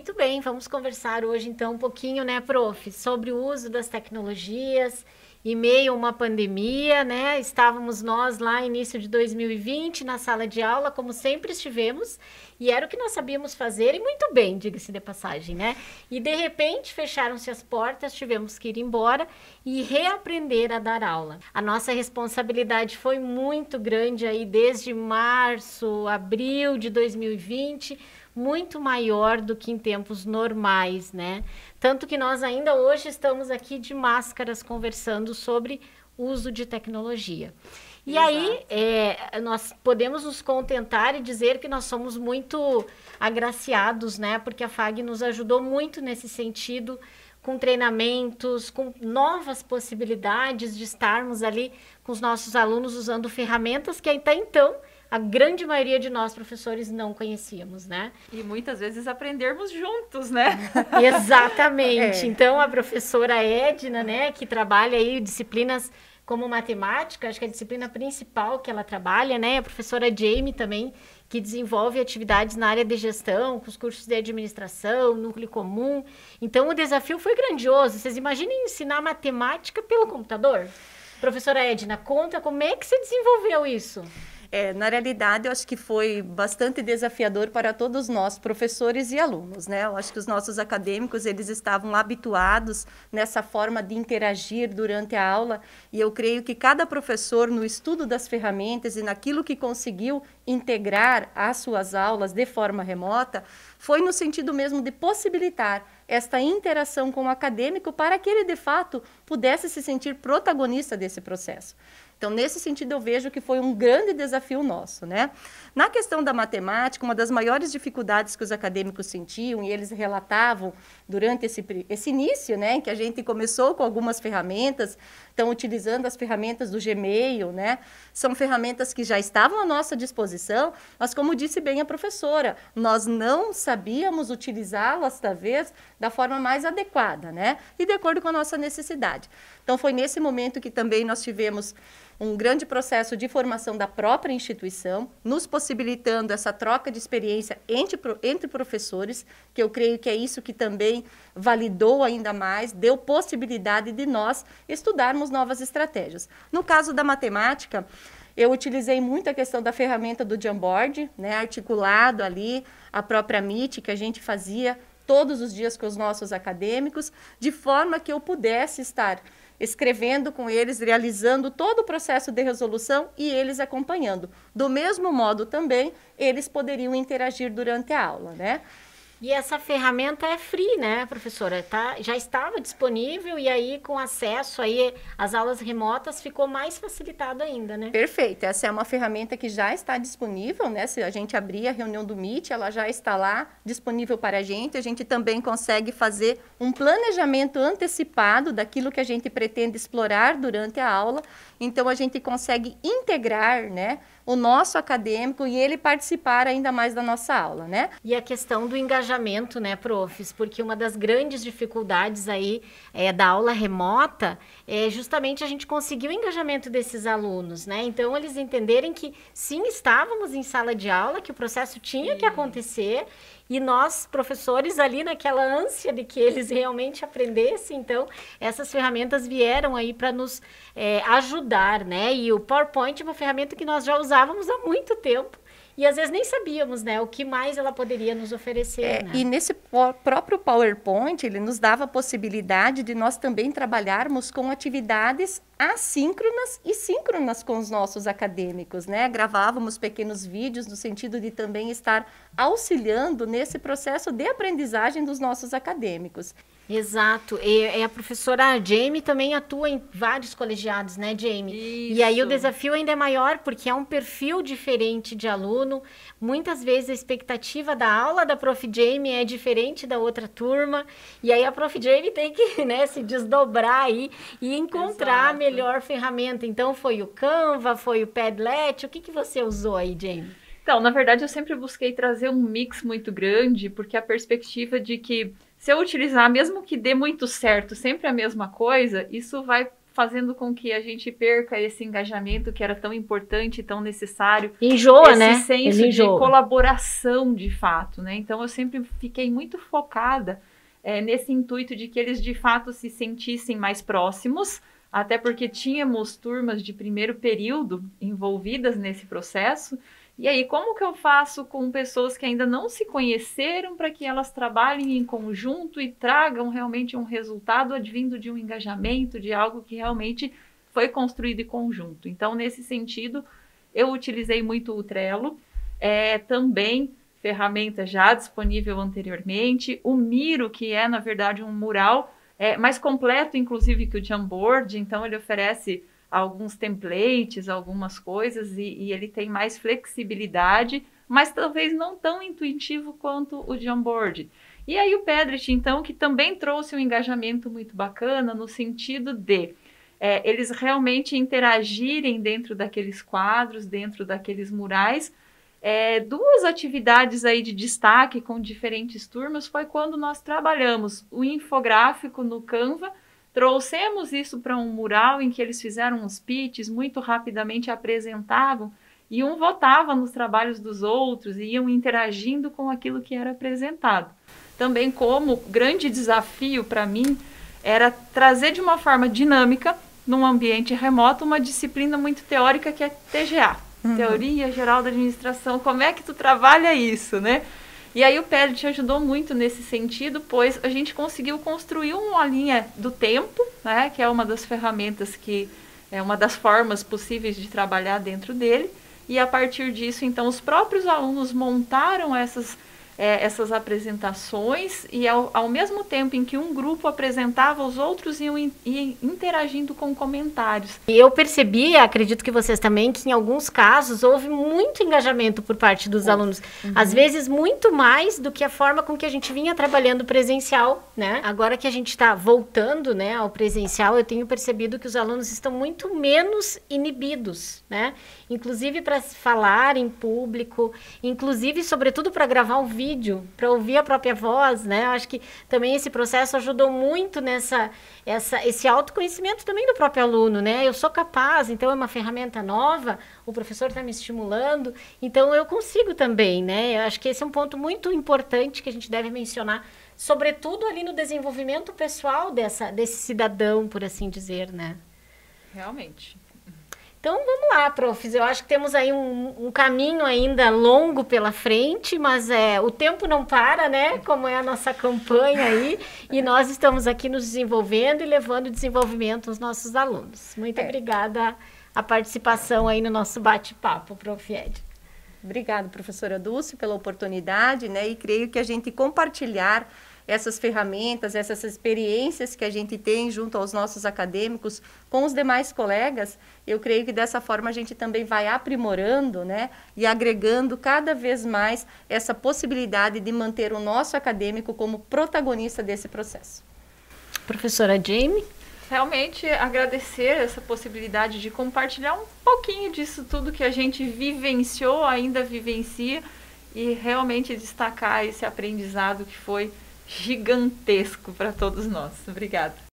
Muito bem, vamos conversar hoje então um pouquinho, né, prof, sobre o uso das tecnologias em meio a uma pandemia, né? Estávamos nós lá início de 2020 na sala de aula, como sempre estivemos, e era o que nós sabíamos fazer, e muito bem, diga-se de passagem, né? E de repente fecharam-se as portas, tivemos que ir embora e reaprender a dar aula. A nossa responsabilidade foi muito grande aí desde março, abril de 2020, muito maior do que em tempos normais, né? Tanto que nós ainda hoje estamos aqui de máscaras conversando sobre uso de tecnologia. E exato. Aí, nós podemos nos contentar e dizer que nós somos muito agraciados, né? Porque a FAG nos ajudou muito nesse sentido, com treinamentos, com novas possibilidades de estarmos ali com os nossos alunos usando ferramentas que até então a grande maioria de nós, professores, não conhecíamos, né? E muitas vezes aprendermos juntos, né? Exatamente. É. Então, a professora Edna, né, que trabalha aí disciplinas como matemática, acho que é a disciplina principal que ela trabalha, né? A professora Djeimi também, que desenvolve atividades na área de gestão, com os cursos de administração, núcleo comum. Então, o desafio foi grandioso. Vocês imaginem ensinar matemática pelo computador? Professora Edna, conta como é que você desenvolveu isso? Na realidade, eu acho que foi bastante desafiador para todos nós, professores e alunos, né? Eu acho que os nossos acadêmicos, eles estavam habituados nessa forma de interagir durante a aula, e eu creio que cada professor, no estudo das ferramentas e naquilo que conseguiu integrar as suas aulas de forma remota, foi no sentido mesmo de possibilitar esta interação com o acadêmico para que ele, de fato, pudesse se sentir protagonista desse processo. Então, nesse sentido, eu vejo que foi um grande desafio nosso, né? Na questão da matemática, uma das maiores dificuldades que os acadêmicos sentiam, e eles relatavam durante esse início, né, que a gente começou com algumas ferramentas, estão utilizando as ferramentas do Gmail, né? São ferramentas que já estavam à nossa disposição, mas, como disse bem a professora, nós não sabíamos utilizá-las, talvez, da forma mais adequada, né? E de acordo com a nossa necessidade. Então, foi nesse momento que também nós tivemos um grande processo de formação da própria instituição, nos possibilitando essa troca de experiência entre professores, que eu creio que é isso que também validou ainda mais, deu possibilidade de nós estudarmos novas estratégias. No caso da matemática, eu utilizei muito a questão da ferramenta do Jamboard, né, articulado ali, a própria MIT, que a gente fazia todos os dias com os nossos acadêmicos, de forma que eu pudesse estar escrevendo com eles, realizando todo o processo de resolução e eles acompanhando. Do mesmo modo também, eles poderiam interagir durante a aula, né? E essa ferramenta é free, né, professora? Tá, já estava disponível e aí com acesso aí às aulas remotas ficou mais facilitado ainda, né? Perfeito. Essa é uma ferramenta que já está disponível, né? Se a gente abrir a reunião do Meet, ela já está lá disponível para a gente também consegue fazer um planejamento antecipado daquilo que a gente pretende explorar durante a aula, então a gente consegue integrar, né, o nosso acadêmico e ele participar ainda mais da nossa aula, né? E a questão do engajamento, né, profs? Porque uma das grandes dificuldades aí da aula remota é justamente a gente conseguir o engajamento desses alunos, né? Então, eles entenderem que, sim, estávamos em sala de aula, que o processo tinha que acontecer e nós, professores, ali naquela ânsia de que eles realmente aprendessem, então, essas ferramentas vieram aí para nos ajudar, né? E o PowerPoint é uma ferramenta que nós já usávamos há muito tempo, e às vezes nem sabíamos, né, o que mais ela poderia nos oferecer. Né? E nesse próprio PowerPoint, ele nos dava a possibilidade de nós também trabalharmos com atividades assíncronas e síncronas com os nossos acadêmicos, né? Gravávamos pequenos vídeos no sentido de também estar auxiliando nesse processo de aprendizagem dos nossos acadêmicos. Exato. E a professora Djeimi também atua em vários colegiados, né, Djeimi? E aí o desafio ainda é maior, porque é um perfil diferente de aluno. Muitas vezes a expectativa da aula da prof. Djeimi é diferente da outra turma. E aí a prof. Djeimi tem que, né, se desdobrar aí e encontrar a melhor ferramenta. Então, foi o Canva, foi o Padlet. O que você usou aí, Djeimi? Então, na verdade, eu sempre busquei trazer um mix muito grande, porque a perspectiva de que se eu utilizar, mesmo que dê muito certo, sempre a mesma coisa, isso vai fazendo com que a gente perca esse engajamento que era tão importante, tão necessário. Enjoa, né? Esse senso de colaboração, de fato, né? Então, eu sempre fiquei muito focada nesse intuito de que eles, de fato, se sentissem mais próximos, até porque tínhamos turmas de primeiro período envolvidas nesse processo. E aí, como que eu faço com pessoas que ainda não se conheceram para que elas trabalhem em conjunto e tragam realmente um resultado advindo de um engajamento, de algo que realmente foi construído em conjunto? Então, nesse sentido, eu utilizei muito o Trello, também ferramenta já disponível anteriormente, o Miro, que é, na verdade, um mural mais completo, inclusive, que o Jamboard. Então, ele oferece alguns templates, algumas coisas, e ele tem mais flexibilidade, mas talvez não tão intuitivo quanto o Jamboard. E aí o Padlet, então, que também trouxe um engajamento muito bacana, no sentido de eles realmente interagirem dentro daqueles quadros, dentro daqueles murais. Duas atividades aí de destaque com diferentes turmas foi quando nós trabalhamos o infográfico no Canva. Trouxemos isso para um mural em que eles fizeram uns pitches, muito rapidamente apresentavam, e um votava nos trabalhos dos outros e iam interagindo com aquilo que era apresentado. Também como grande desafio para mim era trazer de uma forma dinâmica, num ambiente remoto, uma disciplina muito teórica que é TGA, Teoria Geral da Administração. Como é que tu trabalha isso, né? E aí o Padlet te ajudou muito nesse sentido, pois a gente conseguiu construir uma linha do tempo, né, que é uma das ferramentas que é uma das formas possíveis de trabalhar dentro dele. E a partir disso, então, os próprios alunos montaram essas apresentações e ao mesmo tempo em que um grupo apresentava, os outros iam interagindo com comentários. E eu percebi, acredito que vocês também, que em alguns casos houve muito engajamento por parte dos alunos. Às vezes muito mais do que a forma com que a gente vinha trabalhando presencial, né? Agora que a gente está voltando, né, ao presencial, eu tenho percebido que os alunos estão muito menos inibidos, né? Inclusive para falar em público, inclusive, sobretudo, para gravar um vídeo, para ouvir a própria voz, né? Eu acho que também esse processo ajudou muito esse autoconhecimento também do próprio aluno, né? Eu sou capaz, então é uma ferramenta nova, o professor está me estimulando, então eu consigo também, né? Eu acho que esse é um ponto muito importante que a gente deve mencionar, sobretudo ali no desenvolvimento pessoal desse cidadão, por assim dizer, né? Realmente. Então, vamos lá, profs. Eu acho que temos aí um caminho ainda longo pela frente, mas o tempo não para, né? Como é a nossa campanha aí. E nós estamos aqui nos desenvolvendo e levando desenvolvimento aos nossos alunos. Muito obrigada a participação aí no nosso bate-papo, prof. Edna. Obrigada, professora Dulce, pela oportunidade, né? E creio que a gente compartilhar essas ferramentas, essas experiências que a gente tem junto aos nossos acadêmicos, com os demais colegas, eu creio que dessa forma a gente também vai aprimorando, né, e agregando cada vez mais essa possibilidade de manter o nosso acadêmico como protagonista desse processo. Professora Djeimi? Realmente agradecer essa possibilidade de compartilhar um pouquinho disso tudo que a gente vivenciou, ainda vivencia, e realmente destacar esse aprendizado que foi gigantesco para todos nós. Obrigada.